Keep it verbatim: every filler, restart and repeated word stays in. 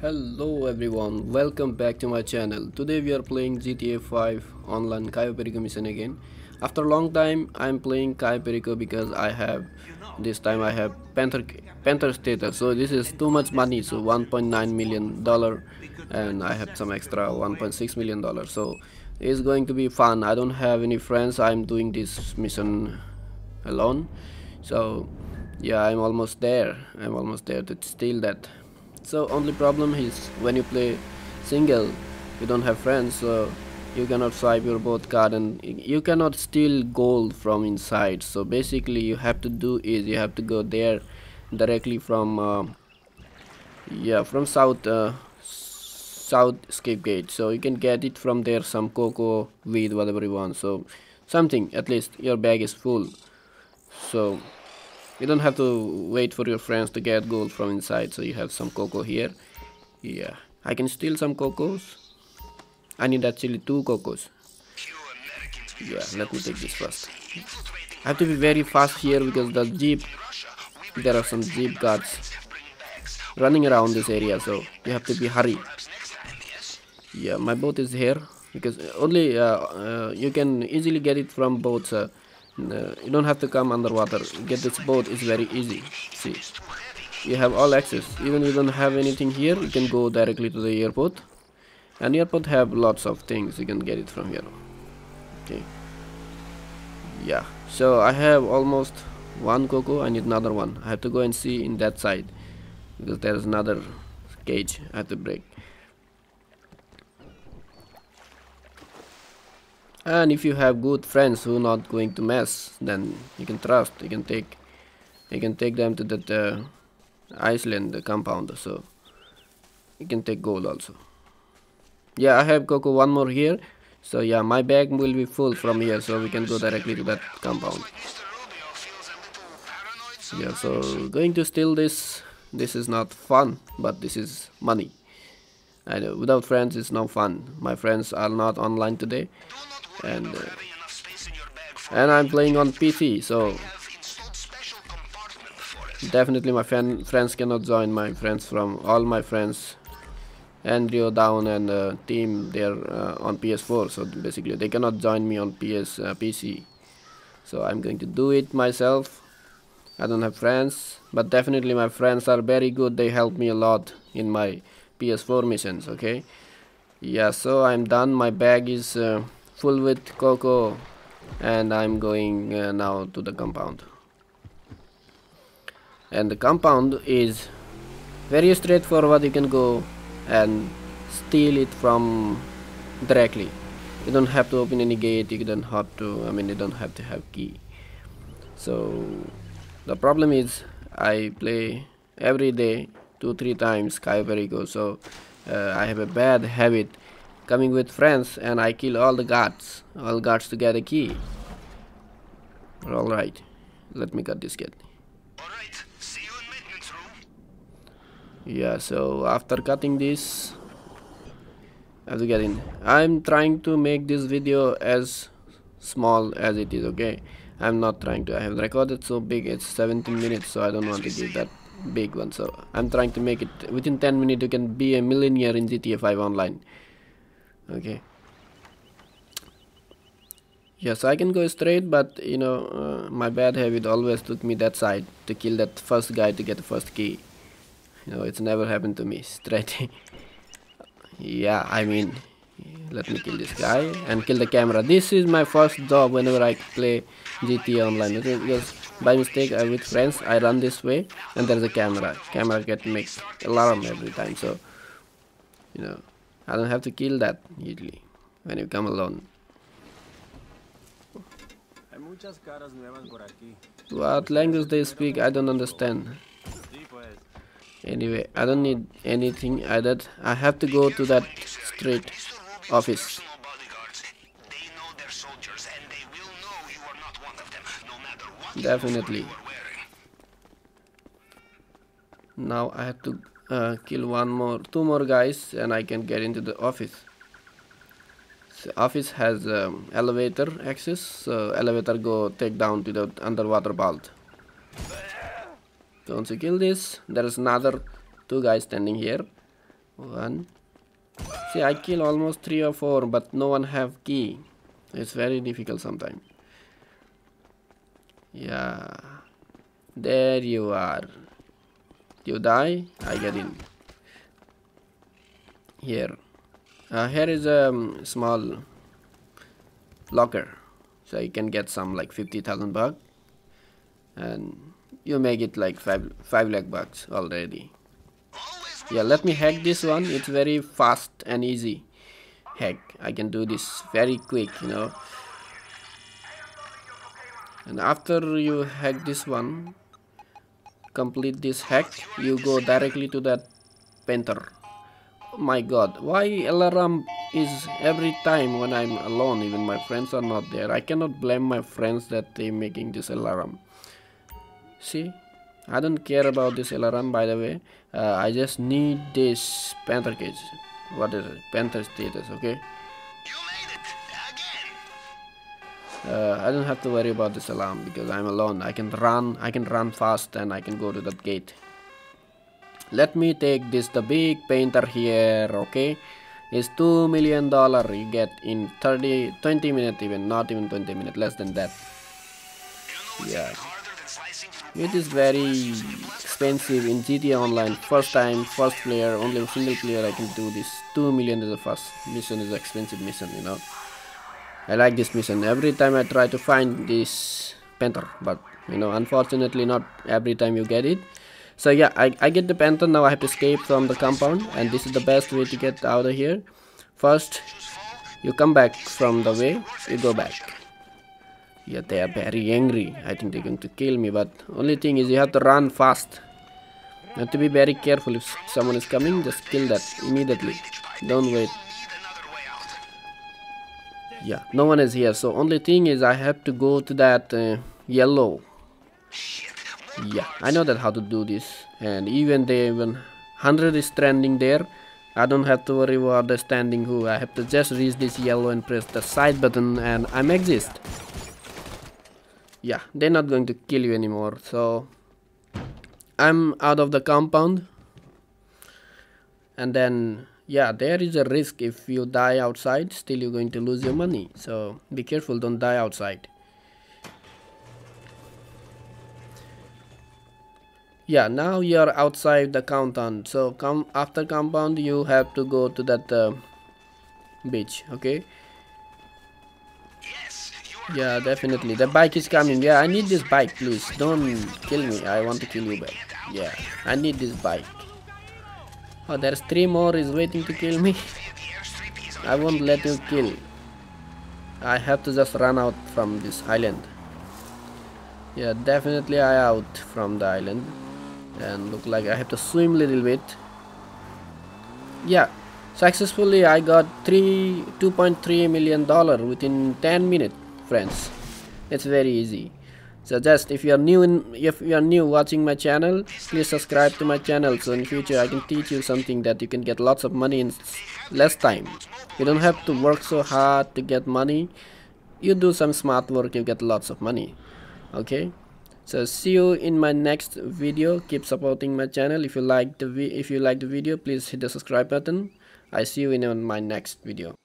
Hello everyone, welcome back to my channel. Today we are playing G T A five online Cayo Perico mission again. After a long time I am playing Cayo Perico because I have this time I have Panther Panther status. So this is too much money, so one point nine million dollar, and I have some extra one point six million dollar. So it's going to be fun. I don't have any friends. I'm doing this mission alone. So yeah, I'm almost there. I'm almost there to steal that. So only problem is when you play single, you don't have friends, so you cannot swipe your both card and you cannot steal gold from inside. So basically you have to do is you have to go there directly from uh, yeah from south uh, south escape gate. So you can get it from there, some cocoa, weed, whatever you want. So something, at least your bag is full. So you don't have to wait for your friends to get gold from inside. So you have some cocoa here. Yeah, I can steal some cocos. I need actually two cocos. Yeah, let me take this first. I have to be very fast here because the jeep, there are some jeep guards running around this area, so you have to be hurry. Yeah, my boat is here because only uh, uh, you can easily get it from boats. Uh, No, you don't have to come underwater. Get this boat is very easy. See, you have all access. Even if you don't have anything here, you can go directly to the airport. And airport have lots of things. You can get it from here. Okay. Yeah. So I have almost one cocoa. I need another one. I have to go and see in that side because there is another cage I have to break. And if you have good friends who are not going to mess, then you can trust, you can take you can take them to that uh, Iceland the compound, so you can take gold also. Yeah, I have cocoa one more here, so yeah, my bag will be full from here, so we can go directly to that compound. Yeah, so going to steal this, this is not fun, but this is money. I know, without friends it's no fun. My friends are not online today. And uh, and I'm playing on P C, so definitely my fan, friends cannot join. My friends from all my friends, Andrew Down and uh, team, they're uh, on P S four, so basically they cannot join me on P S uh, P C. So I'm going to do it myself. I don't have friends, but definitely my friends are very good. They help me a lot in my P S four missions. Okay, yeah. So I'm done. My bag is. Uh, full with cocoa, and I'm going uh, now to the compound. And the compound is very straightforward. You can go and steal it from directly. You don't have to open any gate. You don't have to, I mean, you don't have to have key. So the problem is I play every day two three times Cayo Perico, so uh, I have a bad habit coming with friends, and I kill all the guards, all guards to get a key. All right, let me cut this gate. All right, see you in maintenance room. Yeah, so after cutting this, I have to get in. I'm trying to make this video as small as it is. Okay, I'm not trying to. I have recorded so big. It's seventeen minutes, so I don't want to give that big one. So I'm trying to make it within ten minutes. You can be a millionaire in G T A five online. Okay. Yes, I can go straight, but you know, uh, my bad habit always took me that side to kill that first guy to get the first key. You know, it's never happened to me straight. Yeah, I mean, let me kill this guy and kill the camera. This is my first job whenever I play G T A online, okay? Because by mistake I with friends I run this way and there's a camera. Camera get makes alarm every time, so you know. I don't have to kill that usually when you come alone. What language they speak, I don't understand. Anyway, I don't need anything either. I have to go to that street office. Definitely. Now I have to Uh, kill one more, two more guys, and I can get into the office. The office has um, elevator access, so elevator go take down to the underwater vault. Once you kill this, there is another two guys standing here. One. See, I kill almost three or four, but no one have key. It's very difficult sometimes. Yeah. There you are. You die, I get in. Here. Uh, here is a um, small locker. So you can get some like fifty thousand bucks. And you make it like five, five lakh bucks already. Yeah, let me hack this one. It's very fast and easy hack. I can do this very quick, you know. And after you hack this one, complete this hack, you go directly to that painter. Oh my god, why alarm is every time when I'm alone, even my friends are not there. I cannot blame my friends that they're making this alarm. See? I don't care about this alarm, by the way. Uh, I just need this panther cage. What is it? Panther status, okay? You made it again. Uh, I don't have to worry about this alarm because I'm alone. I can run, I can run fast and I can go to that gate. Let me take this, the big painter here, okay? It's two million dollars you get in thirty, twenty minutes even, not even twenty minutes, less than that. Yeah. It is very expensive in G T A Online. First time, first player, only a single player I can do this. two million is the first mission, is an expensive mission, you know. I like this mission. Every time I try to find this panther, but you know, unfortunately not every time you get it. So yeah, I, I get the panther, now I have to escape from the compound, and this is the best way to get out of here. First, you come back from the way, you go back. Yeah, they are very angry. I think they're going to kill me, but only thing is you have to run fast. You have to be very careful. If someone is coming, just kill that immediately. Don't wait. Yeah, no one is here. So only thing is I have to go to that uh, yellow. Yeah, I know that how to do this. And even they even one hundred is standing there. I don't have to worry about the standing who. I have to just reach this yellow and press the side button and I'm exist. Yeah, they're not going to kill you anymore, so I'm out of the compound. And then, yeah, there is a risk if you die outside, still you're going to lose your money. So be careful, don't die outside. Yeah, now you're outside the compound. So come after compound, you have to go to that uh, beach, okay? Yeah, definitely. The bike is coming. Yeah, I need this bike, please. Don't kill me. I want to kill you back. Yeah, I need this bike. Oh, there's three more is waiting to kill me. I won't let you kill. I have to just run out from this island. Yeah, definitely I out from the island. And look like I have to swim a little bit. Yeah. Successfully I got three two point three million dollars within ten minutes. Friends, it's very easy. So just if you are new in if you are new watching my channel, please subscribe to my channel, so in future I can teach you something that you can get lots of money in less time. You don't have to work so hard to get money. You do some smart work, you get lots of money. Okay, so see you in my next video. Keep supporting my channel. If you like the if you like the video, please hit the subscribe button. I see you in my next video.